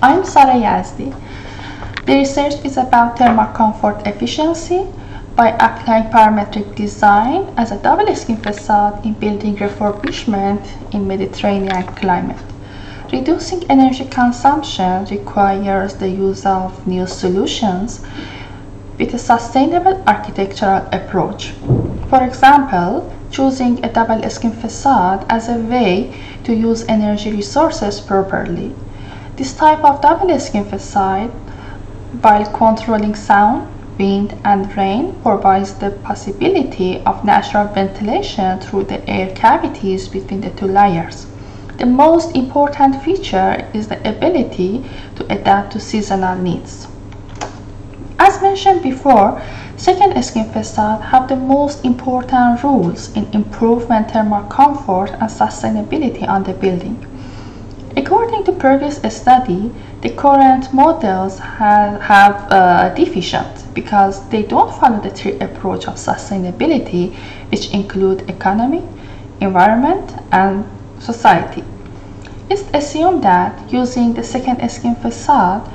I'm Sara Yazdi. The research is about thermal comfort efficiency by applying parametric design as a double-skin facade in building refurbishment in Mediterranean climate. Reducing energy consumption requires the use of new solutions with a sustainable architectural approach. For example, choosing a double-skin facade as a way to use energy resources properly. This type of double-skin facade, while controlling sound, wind, and rain, provides the possibility of natural ventilation through the air cavities between the two layers. The most important feature is the ability to adapt to seasonal needs. As mentioned before, second-skin facades have the most important roles in improving thermal comfort and sustainability on the building. According to previous study, the current models have deficiencies because they don't follow the three approach of sustainability, which include economy, environment, and society. It's assumed that using the second-skin facade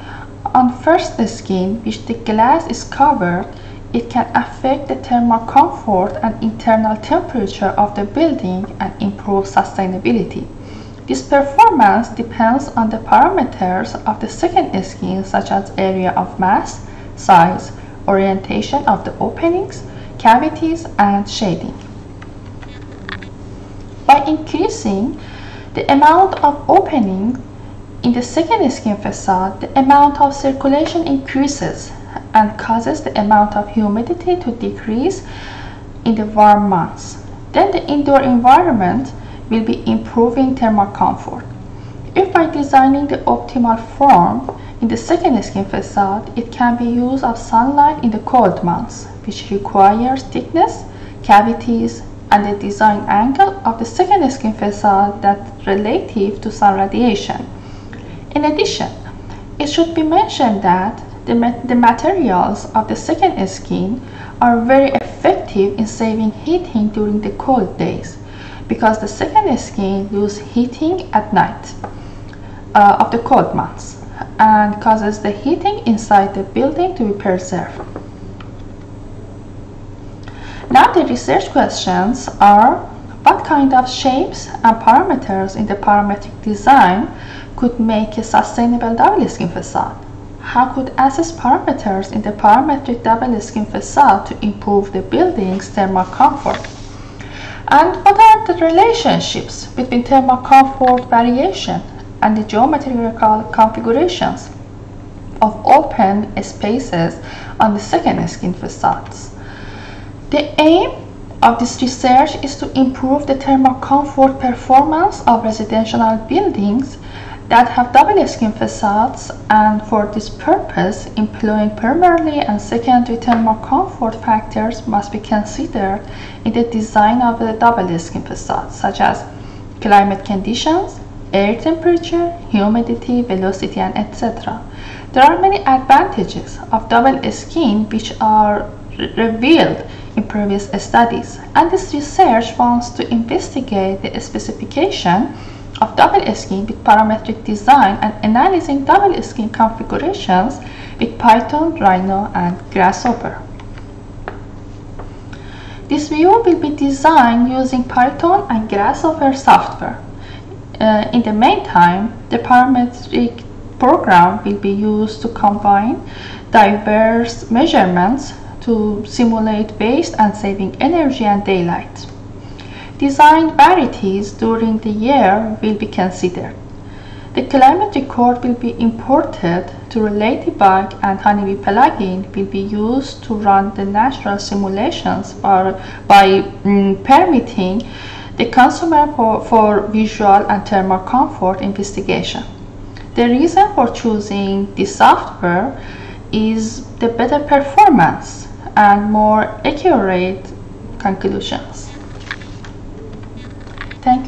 on first skin, which the glass is covered, it can affect the thermal comfort and internal temperature of the building and improve sustainability. This performance depends on the parameters of the second skin, such as area of mass, size, orientation of the openings, cavities, and shading. By increasing the amount of openings in the second skin facade, the amount of circulation increases and causes the amount of humidity to decrease in the warm months. Then the indoor environment will be improving thermal comfort. If by designing the optimal form in the second skin facade, it can be used of sunlight in the cold months, which requires thickness, cavities, and the design angle of the second skin facade that's relative to sun radiation. In addition, it should be mentioned that the materials of the second skin are very effective in saving heating during the cold days, because the second skin loses heating at night of the cold months and causes the heating inside the building to be preserved. Now the research questions are: what kind of shapes and parameters in the parametric design could make a sustainable double-skin facade? How could assess parameters in the parametric double-skin facade to improve the building's thermal comfort? And what are the relationships between thermal comfort variation and the geometrical configurations of open spaces on the second-skin facades? The aim of this research is to improve the thermal comfort performance of residential buildings that have double-skin facades, and for this purpose, employing primary and secondary thermal comfort factors must be considered in the design of the double-skin facade, such as climate conditions, air temperature, humidity, velocity, and etc. There are many advantages of double-skin which are revealed in previous studies, and this research wants to investigate the specification of double-skin with parametric design and analyzing double-skin configurations with Python, Rhino, and Grasshopper. This view will be designed using Python and Grasshopper software. In the meantime, the parametric program will be used to combine diverse measurements to simulate waste and saving energy and daylight. Design varieties during the year will be considered. The climate record will be imported to Ladybug, and Honeybee plugin will be used to run the natural simulations by permitting the consumer for visual and thermal comfort investigation. The reason for choosing this software is the better performance and more accurate conclusions. Thank